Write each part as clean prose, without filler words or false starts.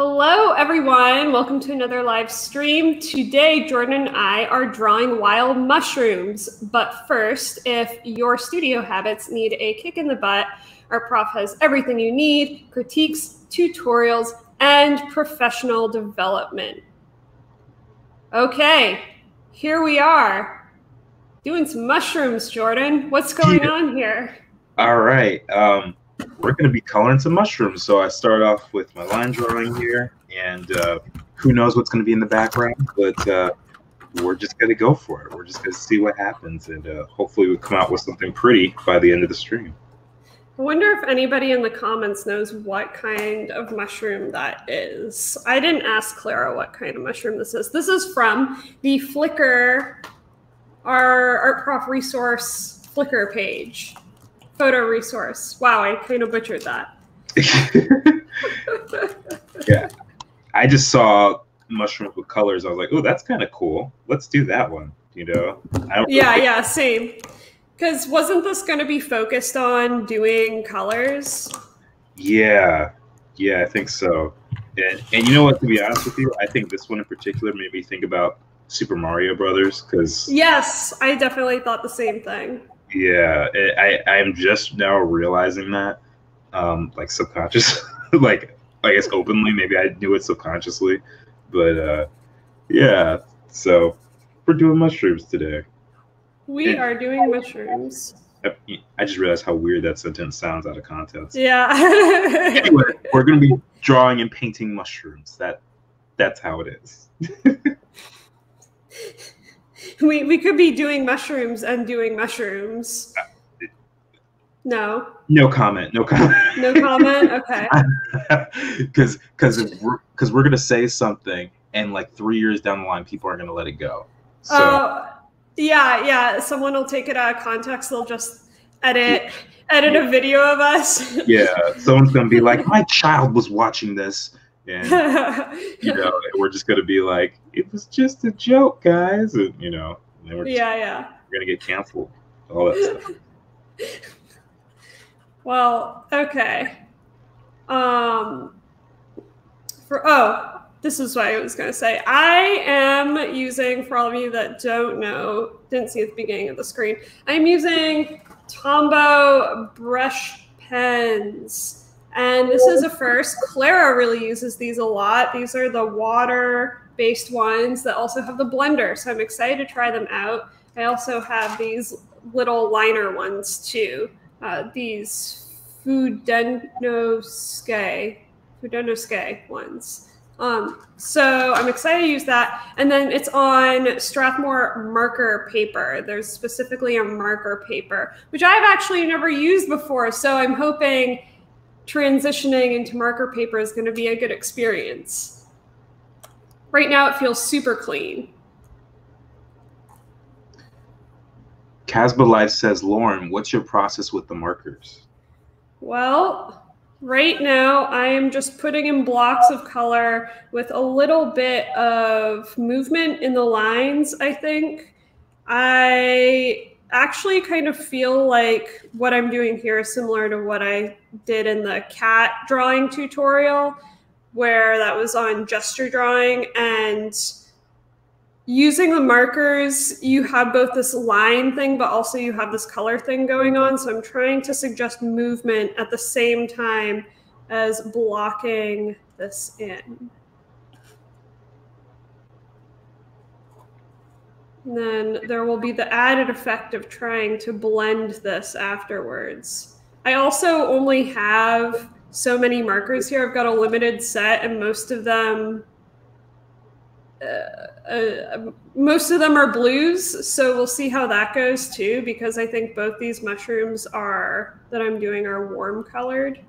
Hello, everyone. Welcome to another live stream. Today, Jordan and I are drawing wild mushrooms. But first, if your studio habits need a kick in the butt, Art Prof has everything you need: critiques, tutorials, and professional development. Okay, here we are doing some mushrooms, Jordan. What's going on here? All right. We're going to be coloring some mushrooms. So I start off with my line drawing here, and who knows what's going to be in the background, but we're just going to go for it. We're just going to see what happens, and hopefully we'll come out with something pretty by the end of the stream. I wonder if anybody in the comments knows what kind of mushroom that is. I didn't ask Clara what kind of mushroom this is. This is from the Flickr, our Art Prof resource Flickr page. Photo resource. Wow, I kind of butchered that. Yeah, I just saw mushrooms with colors. I was like, oh, that's kind of cool. Let's do that one, you know? Yeah, same. Because wasn't this going to be focused on doing colors? Yeah, I think so. And you know what, to be honest with you, I think this one in particular made me think about Super Mario Brothers. Because yes, I definitely thought the same thing. Yeah, I'm just now realizing that, like subconscious, like I guess openly, maybe I knew it subconsciously, but yeah, so we're doing mushrooms today. We are doing mushrooms. I just realized how weird that sentence sounds out of context. Yeah. Anyway, we're going to be drawing and painting mushrooms. That's how it is. We could be doing mushrooms and doing mushrooms. No. No comment. No comment. No comment? Okay. Because we're going to say something, and like 3 years down the line, people are going to let it go. So. Yeah. Someone will take it out of context. They'll just edit a video of us. Yeah. Someone's going to be like, my child was watching this. And, you know, we're just going to be like, it was just a joke, guys. And, you know, and we're just, we're going to get canceled. All that stuff. Well, okay. This is what I was going to say. I am using, for all of you that don't know, didn't see at the beginning of the screen, I'm using Tombow brush pens. And this is a first. Clara really uses these a lot. These are the water-based ones that also have the blender. So I'm excited to try them out. I also have these little liner ones too. These Fudenosuke ones. So I'm excited to use that. And then it's on Strathmore marker paper. There's specifically a marker paper, which I've actually never used before. So I'm hoping transitioning into marker paper is going to be a good experience. Right now, it feels super clean. Casba Life says, Lauren, what's your process with the markers? Well, right now, I am just putting in blocks of color with a little bit of movement in the lines, I think. I actually kind of feel like what I'm doing here is similar to what I did in the cat drawing tutorial, where that was on gesture drawing, and using the markers, you have both this line thing, but also you have this color thing going on. So I'm trying to suggest movement at the same time as blocking this in. And then there will be the added effect of trying to blend this afterwards. I also only have so many markers here. I've got a limited set, and most of them are blues. So we'll see how that goes too, because I think both these mushrooms that I'm doing are warm colored.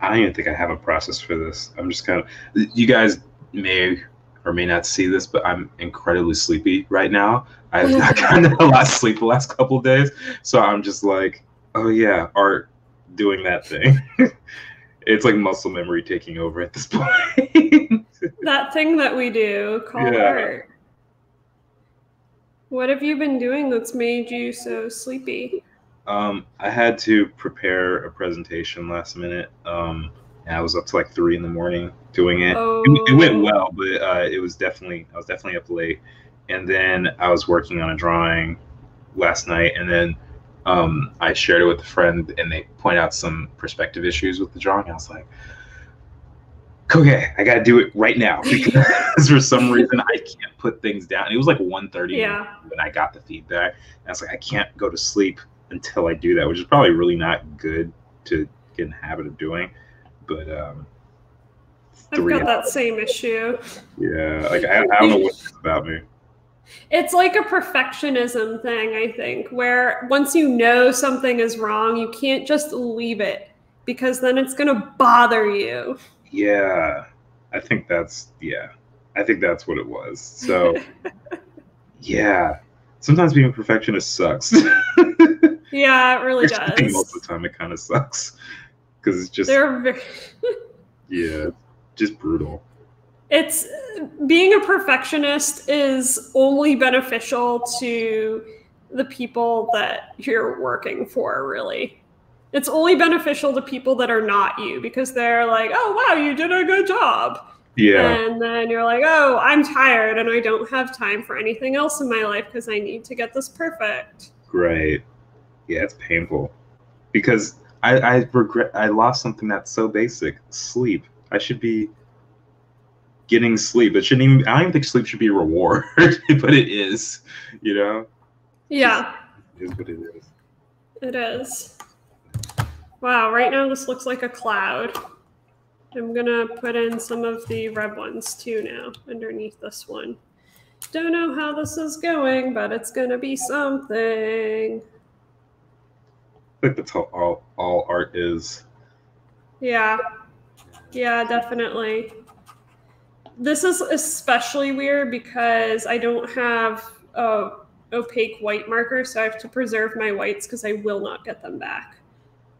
I don't even think I have a process for this. I'm just kind of, you guys may or may not see this, but I'm incredibly sleepy right now. I have not gotten a lot of sleep the last couple of days. So I'm just like, oh yeah, art doing that thing. It's like muscle memory taking over at this point. That thing that we do called art. What have you been doing that's made you so sleepy? I had to prepare a presentation last minute. And I was up to like 3 in the morning doing it. Oh. It went well, but I was definitely up late. And then I was working on a drawing last night, and then I shared it with a friend, and they point out some perspective issues with the drawing. I was like, okay, I got to do it right now, because for some reason I can't put things down. And it was like 1:30 when I got the feedback. And I was like, I can't go to sleep until I do that, which is probably really not good to get in the habit of doing. But I've got that same issue. Yeah, like I don't know what it's about me. It's like a perfectionism thing, I think, where once you know something is wrong, you can't just leave it, because then it's going to bother you. Yeah, I think that's what it was. So, yeah, sometimes being a perfectionist sucks. Yeah, it really does. I think most of the time it kind of sucks, because it's just, yeah, just brutal. It's being a perfectionist is only beneficial to the people that you're working for, really. It's only beneficial to people that are not you, because they're like, oh, wow, you did a good job. Yeah. And then you're like, oh, I'm tired and I don't have time for anything else in my life because I need to get this perfect. Right. Yeah, it's painful, because I lost something that's so basic, sleep. I should be getting sleep. I don't even think sleep should be a reward, but it is, you know? Yeah. It is what it is. It is. Wow, right now this looks like a cloud. I'm gonna put in some of the red ones too now, underneath this one. Don't know how this is going, but it's gonna be something. I think that's how all art is. Yeah. Yeah, definitely. This is especially weird because I don't have an opaque white marker, so I have to preserve my whites because I will not get them back.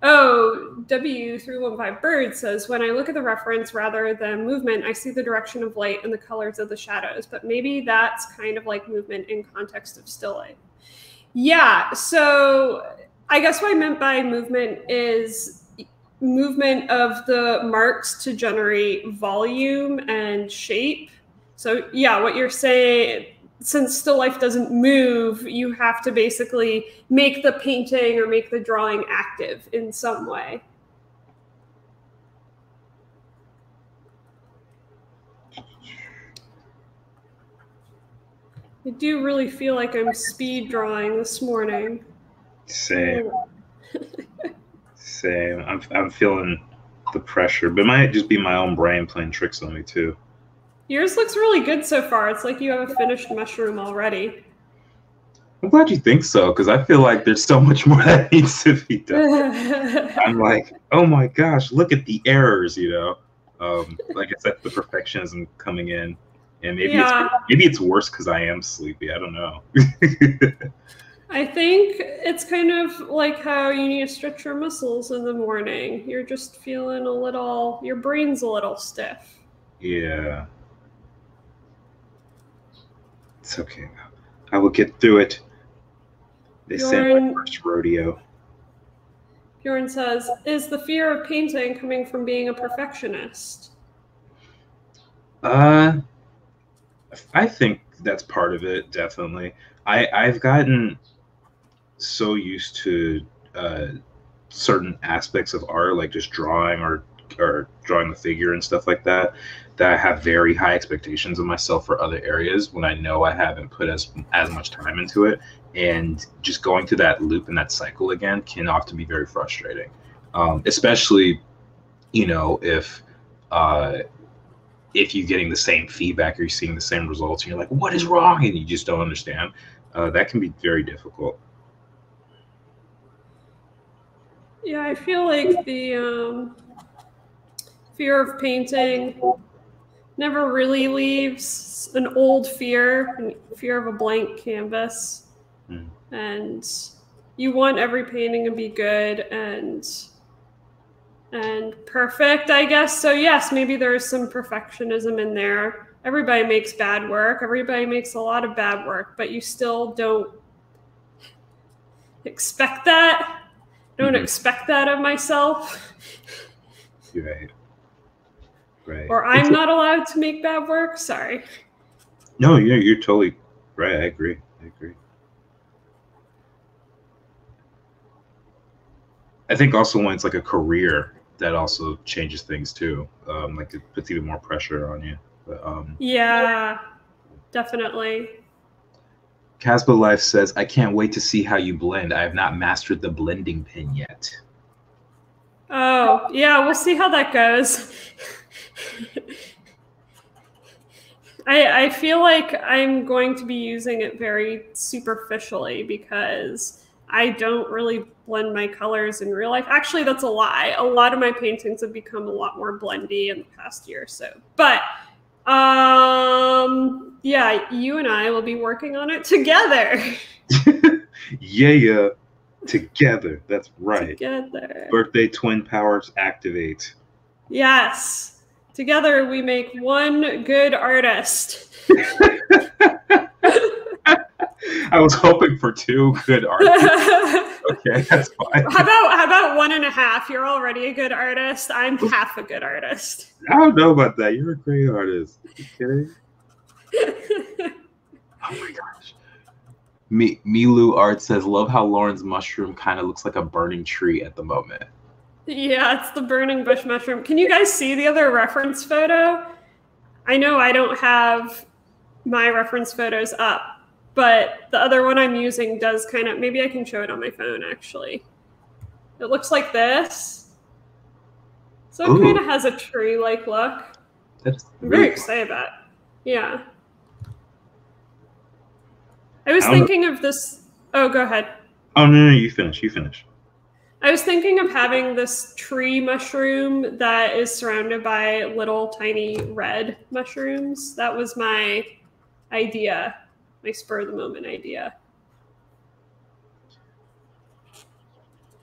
Oh, W315 Bird says, when I look at the reference rather than movement, I see the direction of light and the colors of the shadows, but maybe that's kind of like movement in context of still life. Yeah, so I guess what I meant by movement is movement of the marks to generate volume and shape. So yeah, what you're saying, since still life doesn't move, you have to basically make the painting or make the drawing active in some way. I do really feel like I'm speed drawing this morning. Same. Same. I'm feeling the pressure, but it might just be my own brain playing tricks on me too. Yours looks really good so far. It's like you have a finished mushroom already. I'm glad you think so, because I feel like there's so much more that needs to be done. I'm like, oh my gosh, look at the errors, you know. Like I said, the perfectionism coming in, and maybe it's worse because I am sleepy. I don't know. I think it's kind of like how you need to stretch your muscles in the morning. You're just feeling a little, your brain's a little stiff. Yeah. It's okay. I will get through it. They said my first rodeo. Bjorn says, is the fear of painting coming from being a perfectionist? I think that's part of it, definitely. I've gotten so used to certain aspects of art, like just drawing or drawing the figure and stuff like that, that I have very high expectations of myself for other areas when I know I haven't put as much time into it. And just going through that loop and that cycle again can often be very frustrating, especially, you know, if you're getting the same feedback or you're seeing the same results and you're like, what is wrong? And you just don't understand. That can be very difficult. Yeah, I feel like the fear of painting never really leaves. An old fear, fear of a blank canvas. Mm. And you want every painting to be good and perfect, I guess. So yes, maybe there is some perfectionism in there. Everybody makes bad work. Everybody makes a lot of bad work, but you still don't expect that. don't expect that of myself. Right. Right. Or I'm not allowed to make bad work. Sorry. No, yeah, you're totally right. I agree. I agree. I think also when it's like a career, that also changes things too. Like it puts even more pressure on you. But, yeah, definitely. Casbo Life says, I can't wait to see how you blend. I have not mastered the blending pen yet. Oh, yeah, we'll see how that goes. I feel like I'm going to be using it very superficially because I don't really blend my colors in real life. Actually, that's a lie. A lot of my paintings have become a lot more blendy in the past year or so. But yeah, you and I will be working on it together. Yeah, together. That's right. Together. Birthday twin powers activate. Yes. Together we make one good artist. I was hoping for two good artists. Okay, that's fine. How about 1.5? You're already a good artist. I'm half a good artist. I don't know about that. You're a great artist. Are you kidding? Oh my gosh. Milu Art says, love how Lauren's mushroom kind of looks like a burning tree at the moment. Yeah, it's the burning bush mushroom. Can you guys see the other reference photo? I know I don't have my reference photos up, but the other one I'm using does kind of, maybe I can show it on my phone, actually. It looks like this. So it kind of has a tree-like look. That's really I'm very excited about it. Yeah. I was thinking of this. Oh, go ahead. Oh, no, no, you finish. You finish. I was thinking of having this tree mushroom that is surrounded by little tiny red mushrooms. That was my idea. My spur-of-the-moment idea.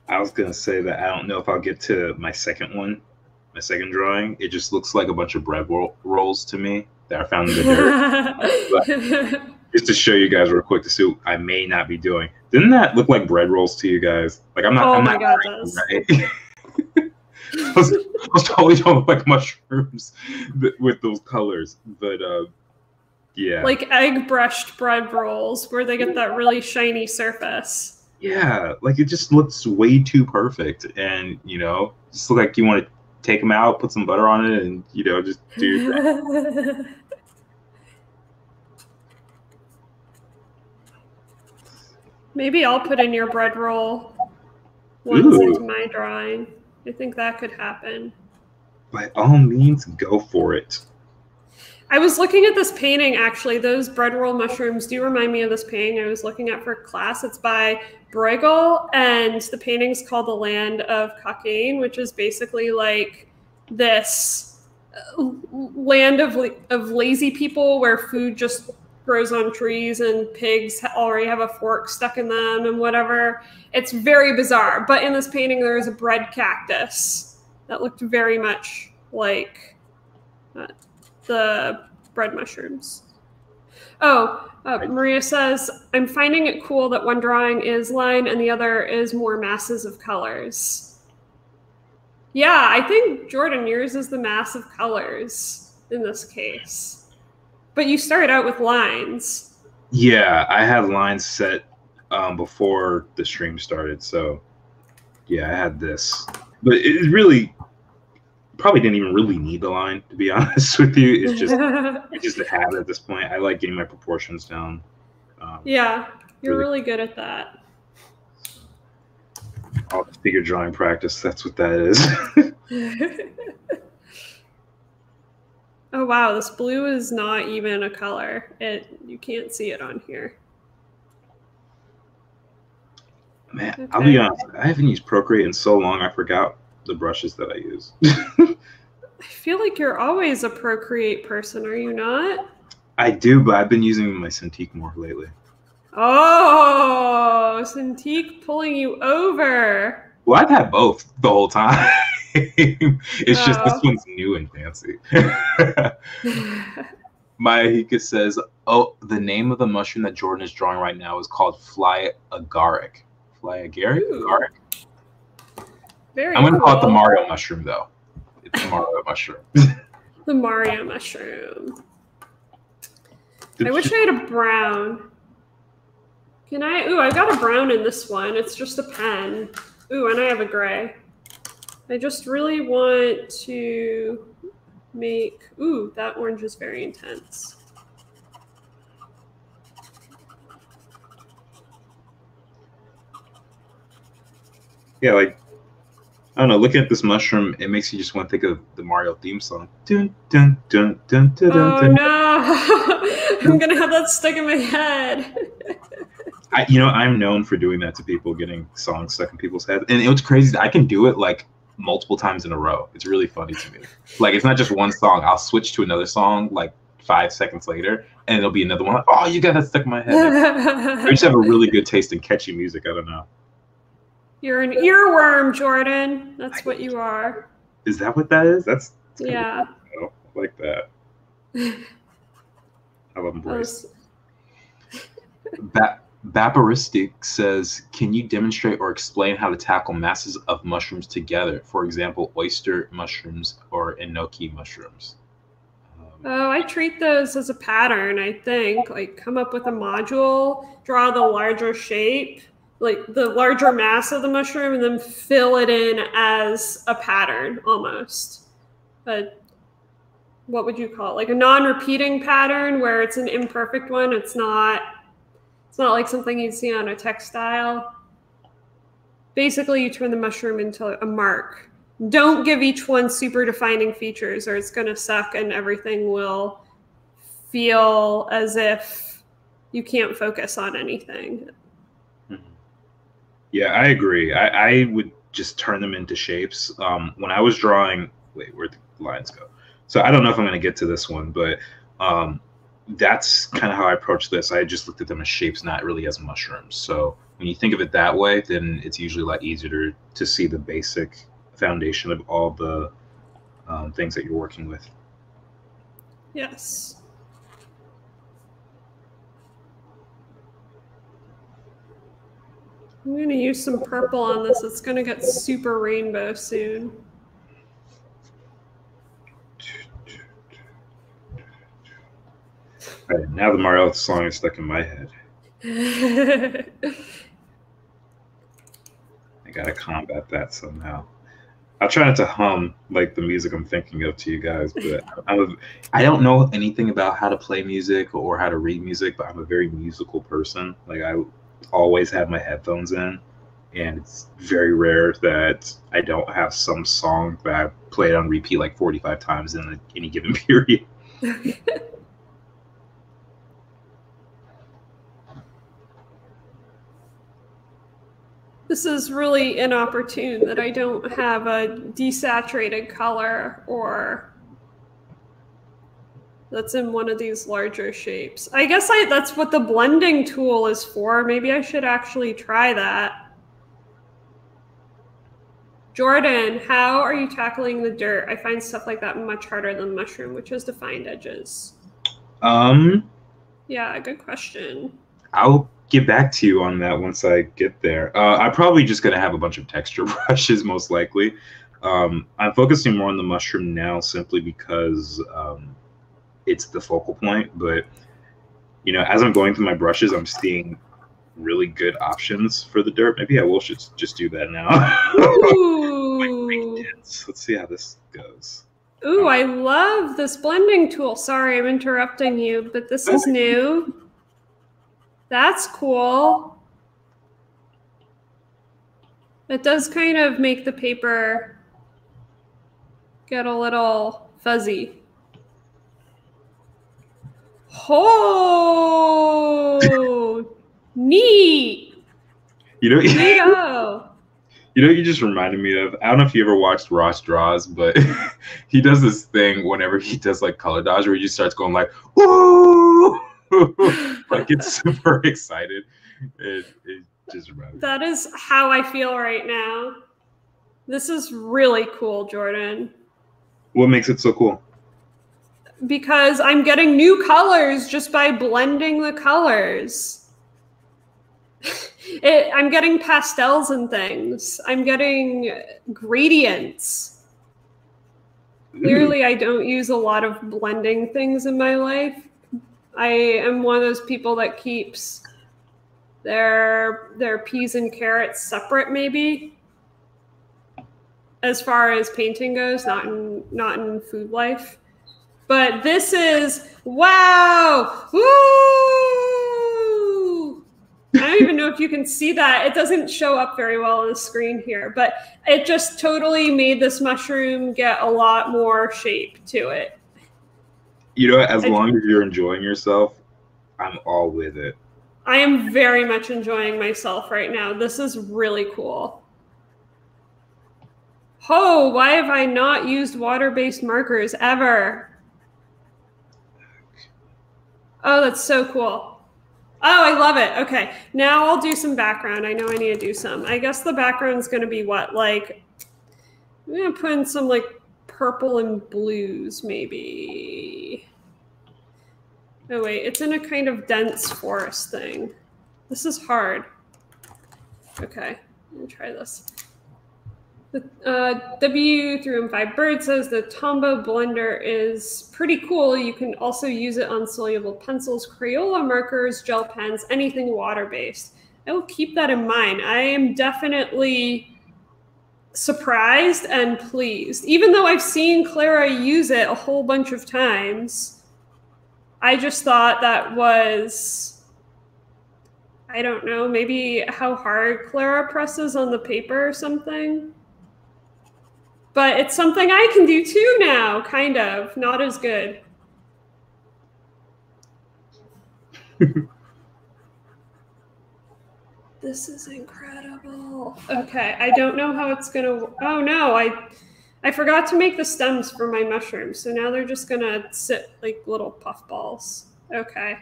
I was going to say that I don't know if I'll get to my second one, my second drawing. It just looks like a bunch of bread rolls to me that I found in the dirt. Just to show you guys real quick to see what I may not be doing. Didn't that look like bread rolls to you guys? Like, I'm not, oh I'm my not God, right? I was totally don't look like mushrooms with those colors, but... yeah. Like egg brushed bread rolls where they get that really shiny surface. Yeah, like it just looks way too perfect. And, you know, just look like you want to take them out, put some butter on it, and, you know, just do your thing. Maybe I'll put in your bread roll once into my drawing. I think that could happen. By all means, go for it. I was looking at this painting, actually. Those bread roll mushrooms do remind me of this painting I was looking at for class. It's by Bruegel, and the painting's called The Land of Cocaine, which is basically like this land of lazy people where food just grows on trees and pigs already have a fork stuck in them and whatever. It's very bizarre. But in this painting, there is a bread cactus that looked very much like that. The bread mushrooms. Oh, Maria says, I'm finding it cool that one drawing is line and the other is more masses of colors. Yeah, I think, Jordan, yours is the mass of colors in this case. But you started out with lines. Yeah, I had lines set before the stream started. So, yeah, I had this. But it really... probably didn't even really need the line, to be honest with you. It's just a habit at this point. I like getting my proportions down. Yeah, you're really good at that. All the figure drawing practice, that's what that is. Oh, wow, this blue is not even a color. You can't see it on here. Man, okay. I'll be honest, I haven't used Procreate in so long, I forgot the brushes that I use. I feel like you're always a Procreate person, are you not? I do, but I've been using my Cintiq more lately. Oh, Cintiq pulling you over. Well, I've had both the whole time. It's just this one's new and fancy. Maya Hika says, oh, the name of the mushroom that Jordan is drawing right now is called fly agaric. Fly agaric? Agaric? Very I'm going to call it the Mario mushroom, though. It's the Mario mushroom. The Mario mushroom. I wish I had a brown. Can I? Ooh, I got a brown in this one. It's just a pen. Ooh, and I have a gray. I just really want to make... Ooh, that orange is very intense. Yeah, like, I don't know, looking at this mushroom, it makes you just want to think of the Mario theme song. Dun, dun, dun, dun, dun, oh, dun. No! I'm going to have that stuck in my head. You know, I'm known for doing that to people, getting songs stuck in people's heads. And it was crazy. I can do it, like, multiple times in a row. It's really funny to me. Like, it's not just one song. I'll switch to another song, like, 5 seconds later, and it'll be another one. Like, oh, you got that stuck in my head. I just have a really good taste in catchy music. I don't know. You're an earworm, Jordan. That's what you are. Is that what that is? That's yeah. Cool. I like that. I love embrace. Baparistic says, can you demonstrate or explain how to tackle masses of mushrooms together? For example, oyster mushrooms or enoki mushrooms. Oh, I treat those as a pattern, I think. Like, come up with a module, draw the larger shape, like the larger mass of the mushroom, and then fill it in as a pattern almost. But what would you call it? Like a non-repeating pattern where it's an imperfect one. It's not like something you'd see on a textile. Basically, you turn the mushroom into a mark. Don't give each one super defining features or it's going to suck and everything will feel as if you can't focus on anything. Yeah, I agree. I would just turn them into shapes. When I was drawing, wait, where'd the lines go? So I don't know if I'm going to get to this one, but that's kind of how I approached this. I just looked at them as shapes, not really as mushrooms. So when you think of it that way, then it's usually a lot easier to see the basic foundation of all the things that you're working with. Yes. I'm going to use some purple on this. It's going to get super rainbow soon. All right, now the Mario song is stuck in my head. I got to combat that somehow. I'll try not to hum like the music I'm thinking of to you guys, but I don't know anything about how to play music or how to read music, but I'm a very musical person. Like, I always have my headphones in, and it's very rare that I don't have some song that I played on repeat like 45 times in any given period. This is really inopportune that I don't have a desaturated color or that's in one of these larger shapes. I guess that's what the blending tool is for. Maybe I should actually try that. Jordan, how are you tackling the dirt? I find stuff like that much harder than mushroom, which is defined edges. Yeah, good question. I'll get back to you on that once I get there. I'm probably just going to have a bunch of texture brushes, most likely. I'm focusing more on the mushroom now simply because... it's the focal point, but you know, as I'm going through my brushes, I'm seeing really good options for the dirt. Maybe I will should just do that now. Ooh. Let's see how this goes. Ooh, I love this blending tool. Sorry, I'm interrupting you, but this is new. That's cool. It does kind of make the paper get a little fuzzy. Oh, neat! You know, you just reminded me of. I don't know if you ever watched Ross Draws, but he does this thing whenever he does like color dodge, where he just starts going like, "Ooh!" Like it's super excited. It just reminded me. That is how I feel right now. This is really cool, Jordan. What makes it so cool? Because I'm getting new colors just by blending the colors. I'm getting pastels and things. I'm getting gradients. Clearly, I don't use a lot of blending things in my life. I am one of those people that keeps their peas and carrots separate, maybe, as far as painting goes, not in food life. But this is, wow, woo! I don't even know if you can see that. It doesn't show up very well on the screen here, but it just totally made this mushroom get a lot more shape to it. You know, as long as you're enjoying yourself, I'm all with it. I am very much enjoying myself right now. This is really cool. Oh, why have I not used water-based markers ever? Oh, that's so cool. Oh, I love it. Okay, now I'll do some background. I know I need to do some. I guess the background's going to be what? Like, I'm going to put in some, like, purple and blues, maybe. Oh, wait, it's in a kind of dense forest thing. This is hard. Okay, let me try this. W3M5 Bird says the Tombow blender is pretty cool. You can also use it on soluble pencils, Crayola markers, gel pens, anything water-based. I will keep that in mind. I am definitely surprised and pleased. Even though I've seen Clara use it a whole bunch of times, I just thought that was, I don't know, maybe how hard Clara presses on the paper or something. But it's something I can do too now, kind of. Not as good. This is incredible. Okay, I don't know how it's going to... Oh, no, I forgot to make the stems for my mushrooms. So now they're just going to sit like little puff balls. Okay.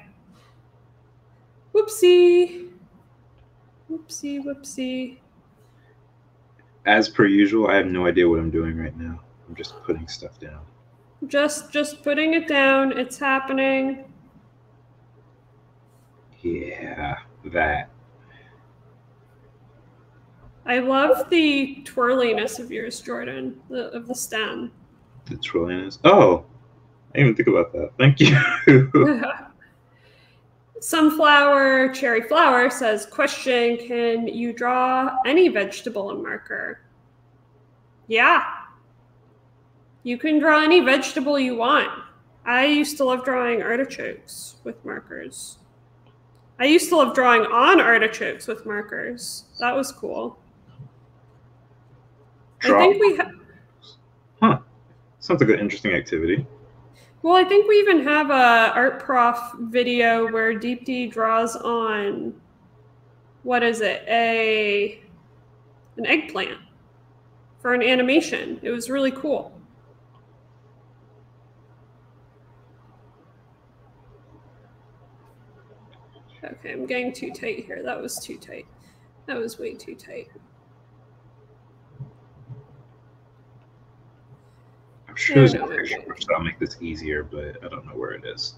Whoopsie. Whoopsie, whoopsie. As per usual, I have no idea what I'm doing right now. I'm just putting stuff down. Just putting it down. It's happening. Yeah, that. I love the twirliness of yours, Jordan, of the stem. The twirliness? Oh, I didn't even think about that. Thank you. Sunflower Cherry Flower says, question, can you draw any vegetable in marker? Yeah. You can draw any vegetable you want. I used to love drawing artichokes with markers. I used to love drawing on artichokes with markers. That was cool. Draw. I think we have... Huh. Sounds like an interesting activity. Well, I think we even have a Art Prof video where Deep D draws on, what is it, an eggplant for an animation. It was really cool. Okay, I'm getting too tight here. That was too tight. That was way too tight. I'm sure there's a picture which will make this easier, but I don't know where it is.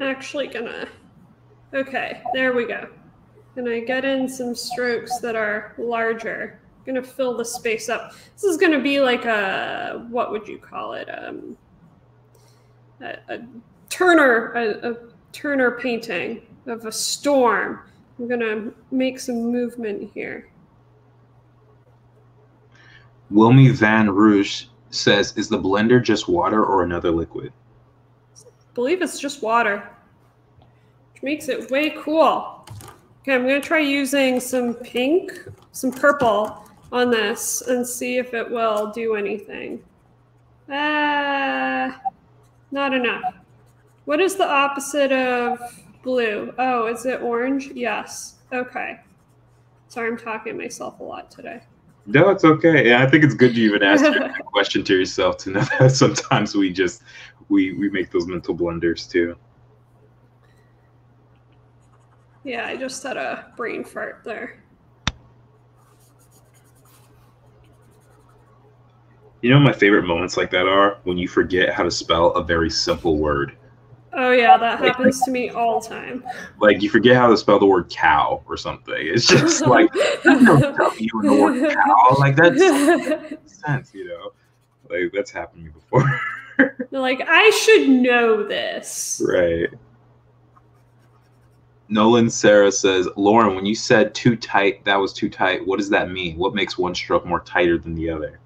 Actually gonna... Okay, there we go. And I get in some strokes that are larger. I'm gonna fill the space up. This is gonna be like a... What would you call it? A Turner painting of a storm. I'm gonna make some movement here. Wilmy Van Rouge says, is the blender just water or another liquid? I believe it's just water, which makes it way cool. Okay, I'm gonna try using some pink, some purple on this and see if it will do anything. Not enough. What is the opposite of blue? Oh, is it orange? Yes. Okay. Sorry, I'm talking to myself a lot today. No, it's okay. Yeah, I think it's good to even ask that question to yourself, to know that sometimes we just we make those mental blunders too. Yeah, I just had a brain fart there. You know, my favorite moments like that are when you forget how to spell a very simple word. Oh yeah, that happens to me all the time. Like, you forget how to spell the word cow or something. It's just like, W in the word cow. Like, that makes sense, you know? Like, that's happened to me before. They're like, I should know this. Right. Nolan Sarah says, Lauren, when you said too tight, that was too tight, what does that mean? What makes one stroke more tighter than the other?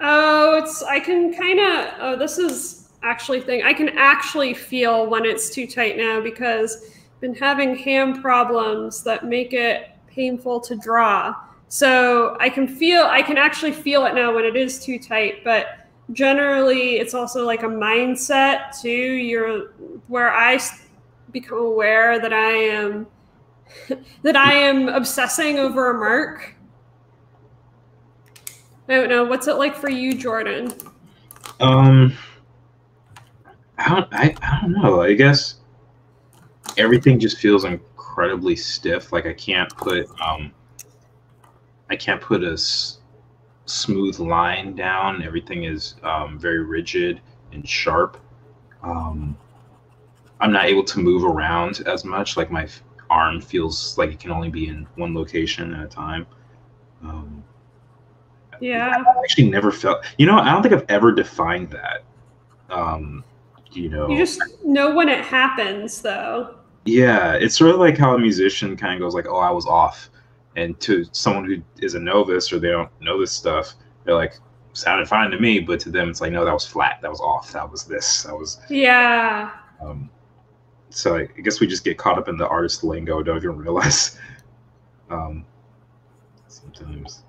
Oh, it's, I can kind of, oh, this is actually thing. I can actually feel when it's too tight now because I've been having hand problems that make it painful to draw. So I can feel, I can actually feel it now when it is too tight, but generally it's also like a mindset too. You're where I become aware that I am obsessing over a mark. I don't know, what's it like for you, Jordan? I don't know. I guess everything just feels incredibly stiff. Like, I can't put a smooth line down. Everything is very rigid and sharp. I'm not able to move around as much. Like, my arm feels like it can only be in one location at a time. Yeah, I've actually never felt, you know, I don't think I've ever defined that. You know, you just know when it happens, though. Yeah, it's sort of like how a musician kind of goes like, oh, I was off. And to someone who is a novice or they don't know this stuff, they're like, sounded fine to me. But to them, it's like, no, that was flat. That was off. That was this. That was. Yeah. So I guess we just get caught up in the artist lingo. Don't even realize sometimes.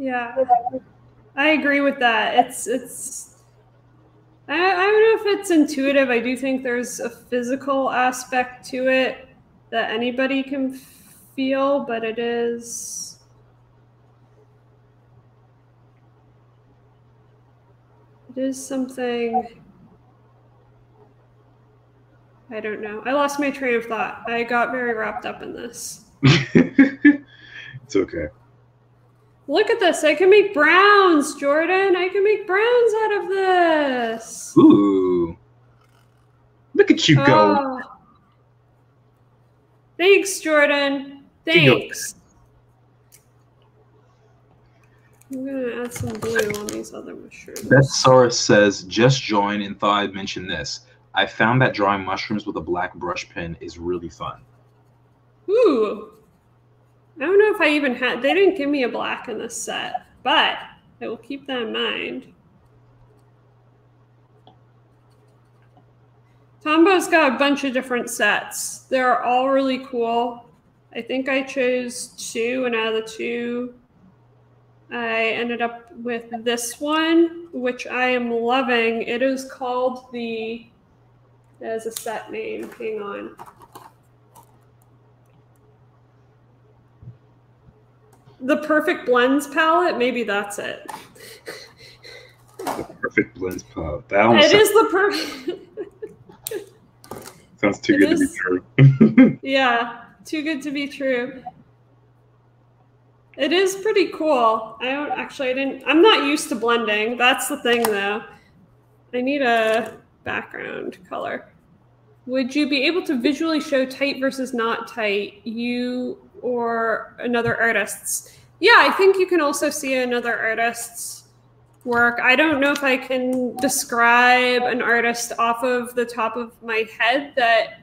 Yeah, I agree with that. It's I don't know if it's intuitive. I do think there's a physical aspect to it that anybody can feel, but it is. It is something. I don't know. I lost my train of thought. I got very wrapped up in this. It's okay. Look at this. I can make browns, Jordan. I can make browns out of this. Ooh. Look at you go. Thanks, Jordan. Thanks. I'm going to add some blue on these other mushrooms. Beth Soros says, just joined and thought I'd mention this. I found that drawing mushrooms with a black brush pen is really fun. Ooh. I don't know if I even had, they didn't give me a black in this set, but I will keep that in mind. Tombow's got a bunch of different sets. They're all really cool. I think I chose two, and out of the two, I ended up with this one, which I am loving. It is called the, there's a set name, hang on. The Perfect Blends palette, maybe that's it. The Perfect Blends palette. That one. It is the perfect. Sounds too good to be true. Yeah, too good to be true. It is pretty cool. I don't actually. I didn't. I'm not used to blending. That's the thing, though. I need a background color. Would you be able to visually show tight versus not tight? You or another artist's? Yeah, I think you can also see another artist's work. I don't know if I can describe an artist off of the top of my head that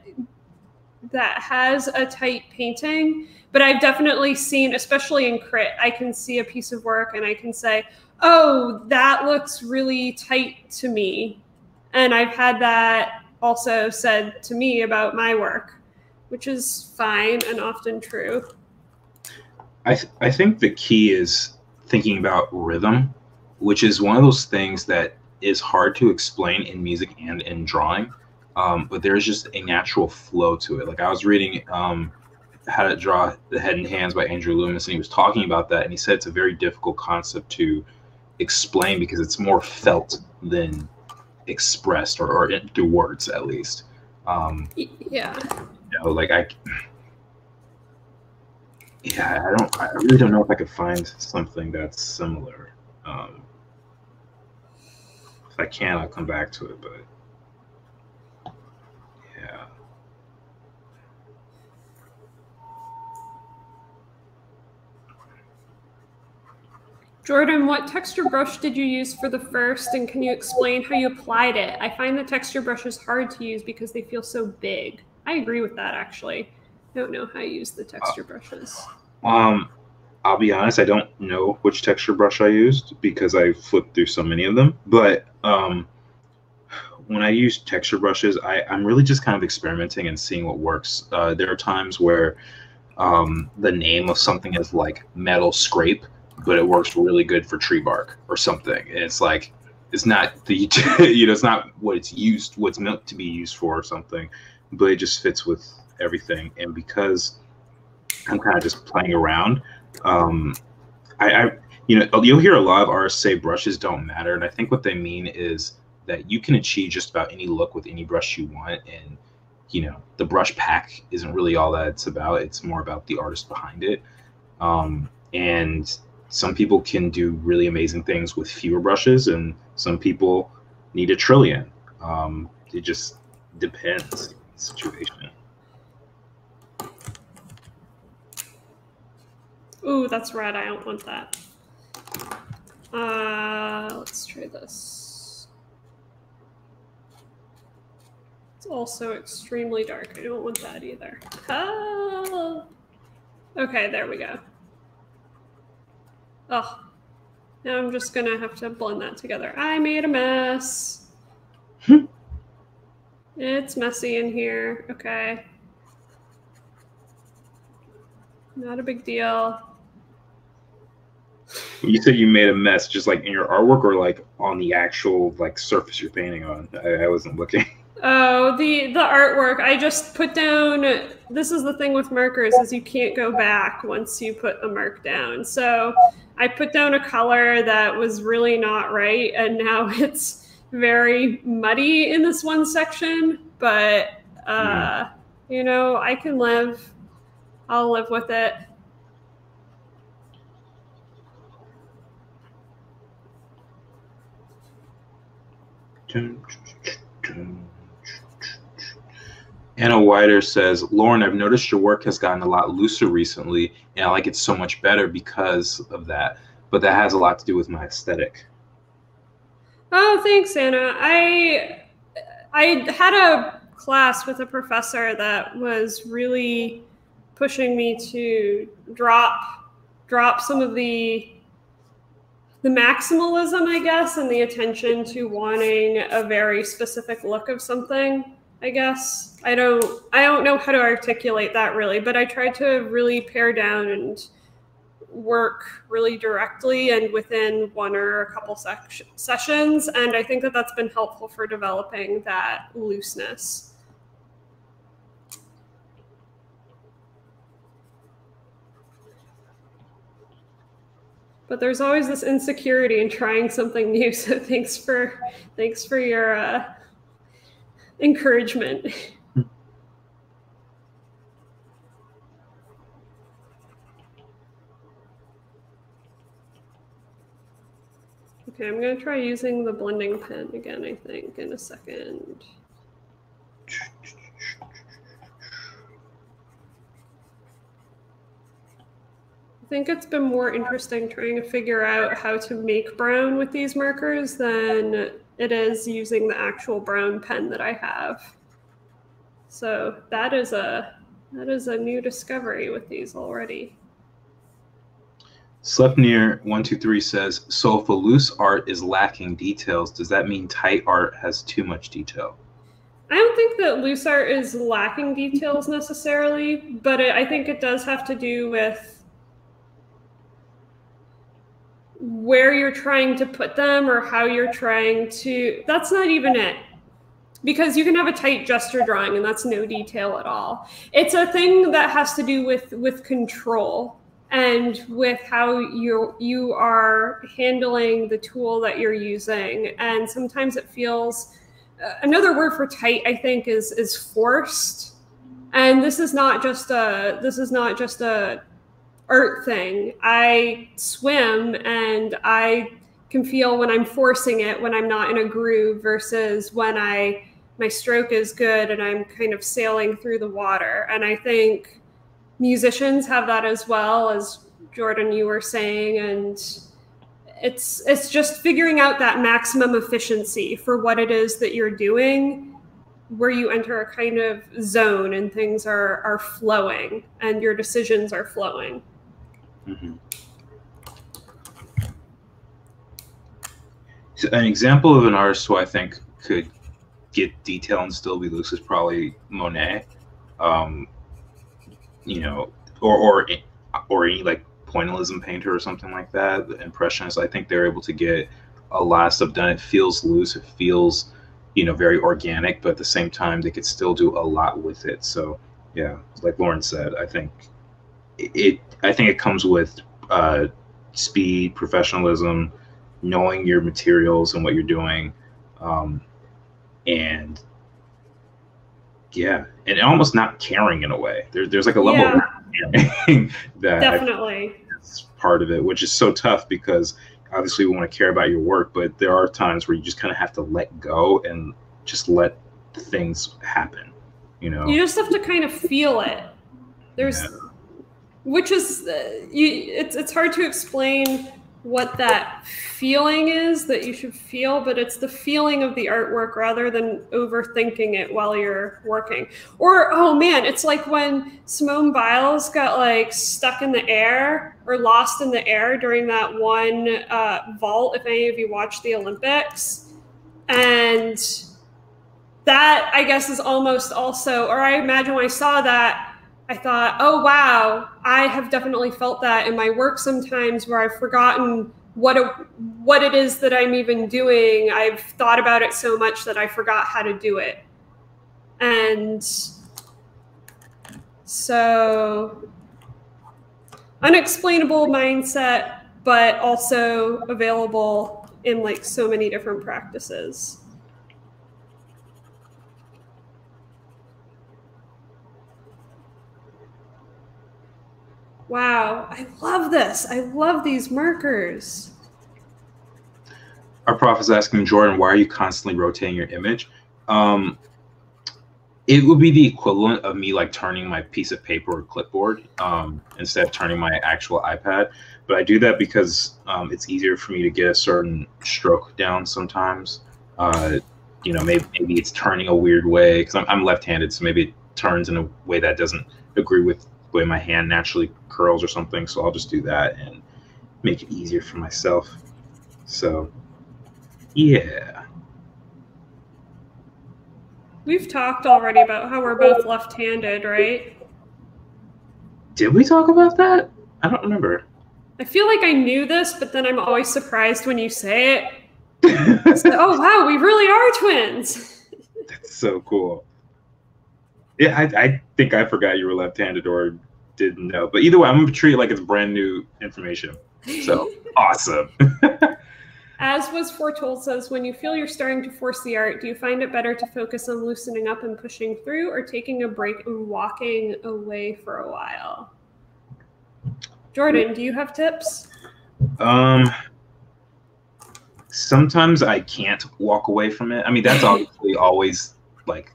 has a tight painting, but I've definitely seen, especially in crit, I can see a piece of work and I can say, oh, that looks really tight to me. And I've had that also said to me about my work, which is fine and often true. I think the key is thinking about rhythm, which is one of those things that is hard to explain in music and in drawing, but there's just a natural flow to it. Like, I was reading How to Draw the Head and Hands by Andrew Loomis, and he was talking about that, and he said it's a very difficult concept to explain because it's more felt than expressed, or through words at least. Yeah. You know, like, I really don't know if I could find something that's similar. If I can, I'll come back to it, but Jordan, what texture brush did you use for the first, and can you explain how you applied it? I find the texture brushes hard to use because they feel so big. I agree with that, actually. I don't know how to use the texture brushes. I'll be honest, I don't know which texture brush I used because I flipped through so many of them. But when I use texture brushes, I'm really just kind of experimenting and seeing what works. There are times where the name of something is like metal scrape, but it works really good for tree bark or something. And it's like, it's not the, you know, it's not what it's used, what's meant to be used for or something, but it just fits with everything. And because I'm kind of just playing around, you know, you'll hear a lot of artists say brushes don't matter. And I think what they mean is that you can achieve just about any look with any brush you want. And, you know, the brush pack isn't really all that it's about. It's more about the artist behind it. And some people can do really amazing things with fewer brushes, and some people need a trillion. It just depends on the situation. Ooh, that's red. I don't want that. Let's try this. It's also extremely dark. I don't want that either. Oh. Okay, there we go. Oh, now I'm just gonna have to blend that together. I made a mess. It's messy in here. Okay. Not a big deal. You said you made a mess, just like in your artwork or like on the actual like surface you're painting on? I wasn't looking. Oh, the artwork. I just put down, this is the thing with markers, is you can't go back once you put a mark down. So I put down a color that was really not right, and now it's very muddy in this one section, but you know, I can live. I'll live with it. Anna Wider says, Lauren, I've noticed your work has gotten a lot looser recently, and I like it so much better because of that. But that has a lot to do with my aesthetic. Oh, thanks, Anna. I had a class with a professor that was really pushing me to drop some of the maximalism, I guess, and the attention to wanting a very specific look of something, I guess. I don't know how to articulate that really, but I tried to really pare down and work really directly and within one or a couple sessions, and I think that that's been helpful for developing that looseness. But there's always this insecurity in trying something new. So thanks for your encouragement. Okay, I'm gonna try using the blending pen again, I think, in a second. I think it's been more interesting trying to figure out how to make brown with these markers than it is using the actual brown pen that I have. So that is a new discovery with these already. Slepnir123 says, so if a loose art is lacking details, does that mean tight art has too much detail? I don't think that loose art is lacking details necessarily, but I think it does have to do with where you're trying to put them or how you're trying to, that's not even it. Because you can have a tight gesture drawing and that's no detail at all. It's a thing that has to do with control and with how you are handling the tool that you're using. And sometimes it feels, another word for tight, I think, is forced. And this is not just a art thing. I swim and I can feel when I'm forcing it, when I'm not in a groove, versus when my stroke is good and I'm kind of sailing through the water. And I think musicians have that as well, as Jordan, you were saying, and It's just figuring out that maximum efficiency for what it is that you're doing, where you enter a kind of zone and things are flowing and your decisions are flowing. Mm-hmm. So an example of an artist who I think could get detail and still be loose is probably Monet, you know, or any like pointillism painter or something like that. The Impressionists, I think they're able to get a lot of stuff done. It feels loose. It feels, you know, very organic, but at the same time, they could still do a lot with it. So, yeah, like Lauren said, I think it comes with speed, professionalism, knowing your materials and what you're doing, and yeah, and almost not caring in a way. There's like a level of not caring that definitely is part of it, which is so tough because obviously we want to care about your work, but there are times where you just kind of have to let go and just let things happen. You know, you just have to kind of feel it. There's, which is, it's hard to explain what that feeling is that you should feel, but it's the feeling of the artwork rather than overthinking it while you're working. Or, oh man, it's like when Simone Biles got like stuck in the air or lost in the air during that one vault, if any of you watched the Olympics. And that, I guess, is almost also, or I imagine when I saw that, I thought, oh, wow, I have definitely felt that in my work sometimes where I've forgotten what it is that I'm even doing. I've thought about it so much that I forgot how to do it. And so unexplainable mindset, but also available in like so many different practices. Wow, I love this. I love these markers. Our prof is asking, Jordan, why are you constantly rotating your image? It would be the equivalent of me like turning my piece of paper or clipboard instead of turning my actual iPad. But I do that because it's easier for me to get a certain stroke down sometimes. You know, maybe it's turning a weird way because I'm left-handed, so maybe it turns in a way that doesn't agree with way my hand naturally curls or something, so I'll just do that and make it easier for myself. So yeah, we've talked already about how we're both left-handed, right? Did we talk about that? I don't remember. I feel like I knew this, but then I'm always surprised when you say it. So, oh wow, we really are twins. That's so cool. Yeah, I think I forgot you were left-handed or didn't know. But either way, I'm going to treat it like it's brand new information. So, awesome. As was foretold says, when you feel you're starting to force the art, do you find it better to focus on loosening up and pushing through or taking a break and walking away for a while? Jordan, do you have tips? Sometimes I can't walk away from it. I mean, that's obviously always like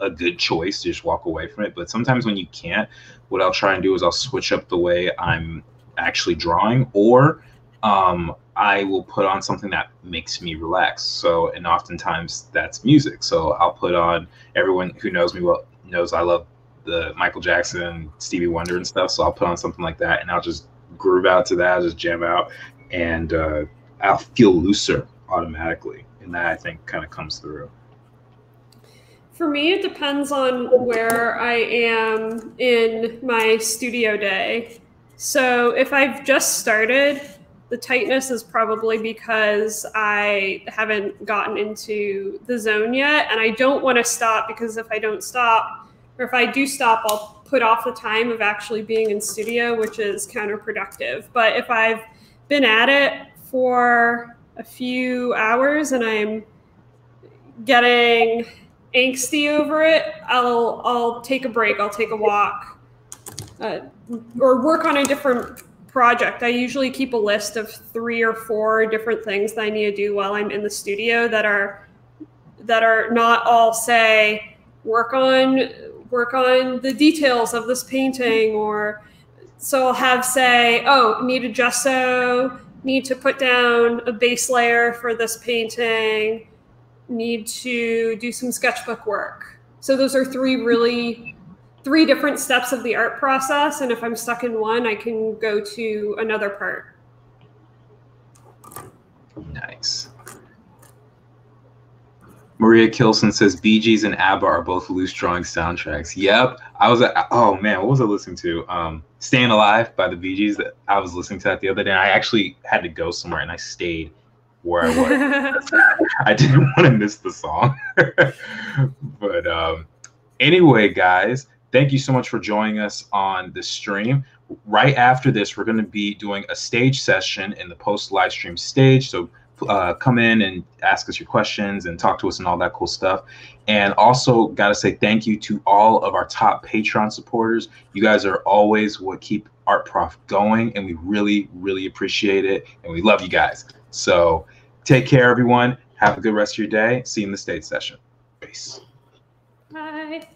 a good choice to just walk away from it, but sometimes when you can't, what I'll try and do is I'll switch up the way I'm actually drawing, or I will put on something that makes me relax. So, and oftentimes that's music. So I'll put on, everyone who knows me well knows I love the Michael Jackson, Stevie Wonder and stuff, so I'll put on something like that and I'll just groove out to that. I'll just jam out and I'll feel looser automatically, and that I think kind of comes through. For me, it depends on where I am in my studio day. So if I've just started, the tightness is probably because I haven't gotten into the zone yet, and I don't want to stop, because if I don't stop, or if I do stop, I'll put off the time of actually being in studio, which is counterproductive. But if I've been at it for a few hours and I'm getting angsty over it, I'll take a break. I'll take a walk, or work on a different project. I usually keep a list of 3 or 4 different things that I need to do while I'm in the studio that are not all, say, work on the details of this painting, or so I'll have, say, oh, need a gesso, need to put down a base layer for this painting, need to do some sketchbook work. So those are three different steps of the art process. And if I'm stuck in one, I can go to another part. Nice. Maria Kilson says, Bee Gees and ABBA are both loose drawing soundtracks. Yep. I was, oh man, what was I listening to? Staying Alive by the Bee Gees. I was listening to that the other day. And I actually had to go somewhere and I stayed where I was. I didn't want to miss the song. But anyway, guys, thank you so much for joining us on the stream. Right after this, we're going to be doing a stage session in the post live stream stage. So come in and ask us your questions and talk to us and all that cool stuff. And also gotta say thank you to all of our top Patreon supporters. You guys are always what keep Art Prof going, and we really, really appreciate it. And we love you guys. So take care, everyone. Have a good rest of your day. See you in the stage session. Peace. Bye.